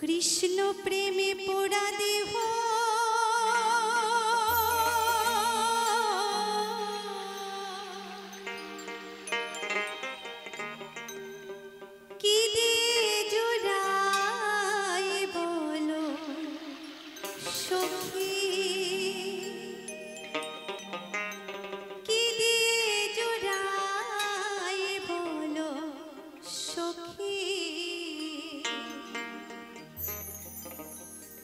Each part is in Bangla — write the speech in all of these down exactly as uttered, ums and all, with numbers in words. कृष्ण प्रेमे पोड़ा देह कि दिए जुड़ाए बोलो सखी कि दिए जुड़ाए बोलो सखी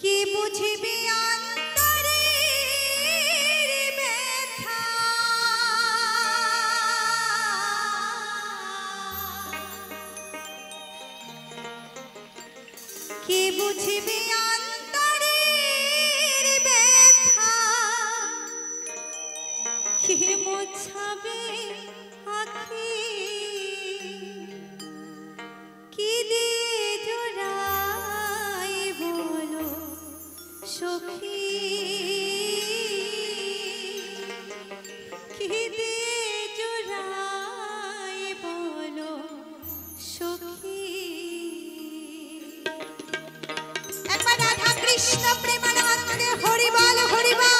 कि मुझे भी अंतरे में था कि मुझे भी अंतरे में था कि मुझे भी आखिर कि दिए जुड़ाए बोलो सखी कि दिए जुड़ाए बोलो सखी। एक बार राधा कृष्ण प्रेमानंदे हरि बोल हरि बोल।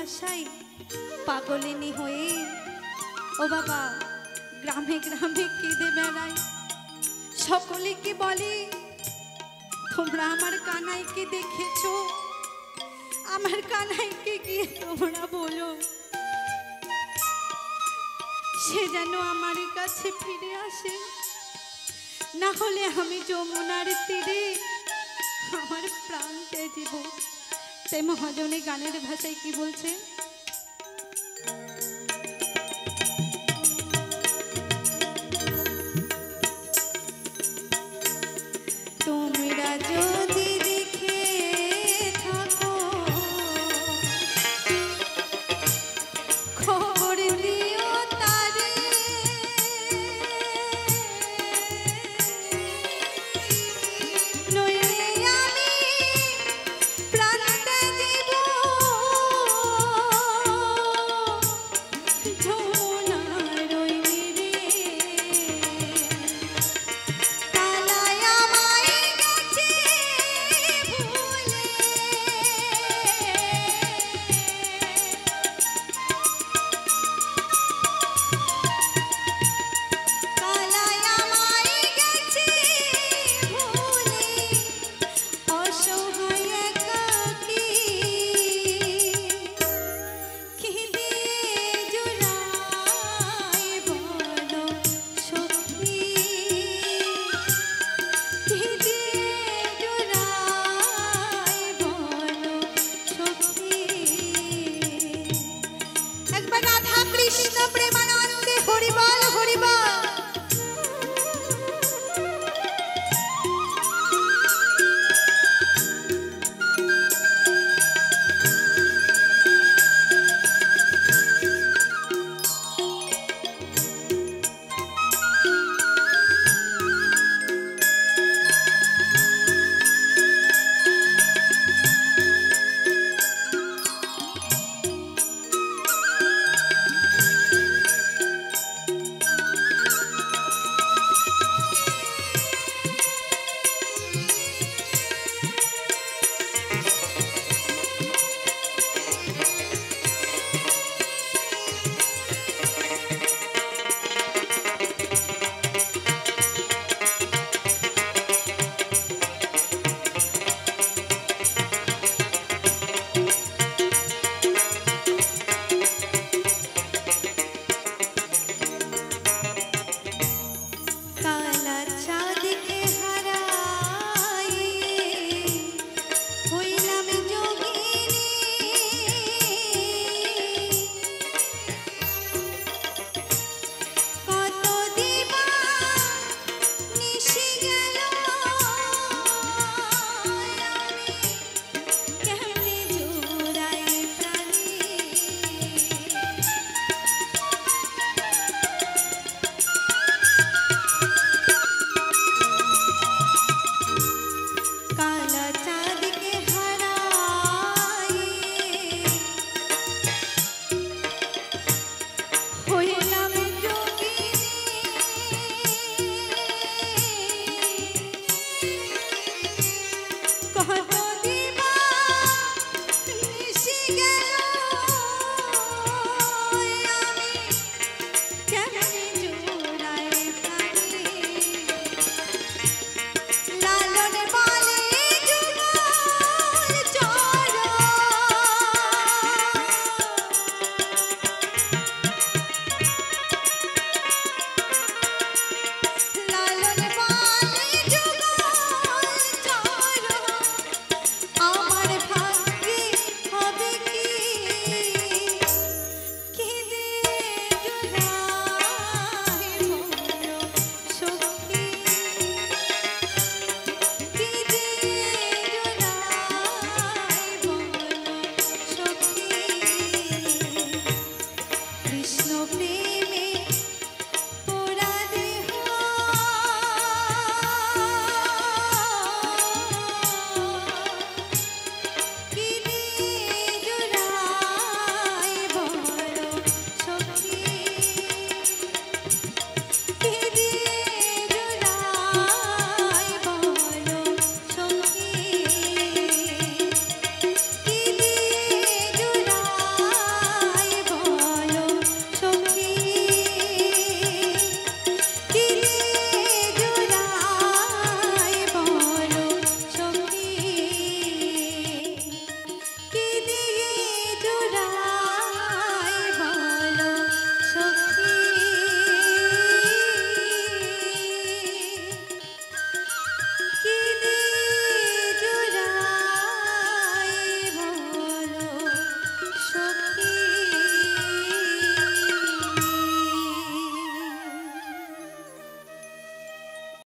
ভালোবাসায় পাগলিনী হয়ে ও বাবা গ্রামে গ্রামে কেঁদে বেড়াই। সকলে কি বলে তোমরা আমার কানাইকে দেখেছো, আমার কানাইকে গিয়ে তোমরা বলো সে যেন আমার কাছে ফিরে আসে, না হলে আমি যমুনার তীরে আমার প্রাণ ত্যাজিব। তাই মহাজনী গানের ভাষায় কি বলছে,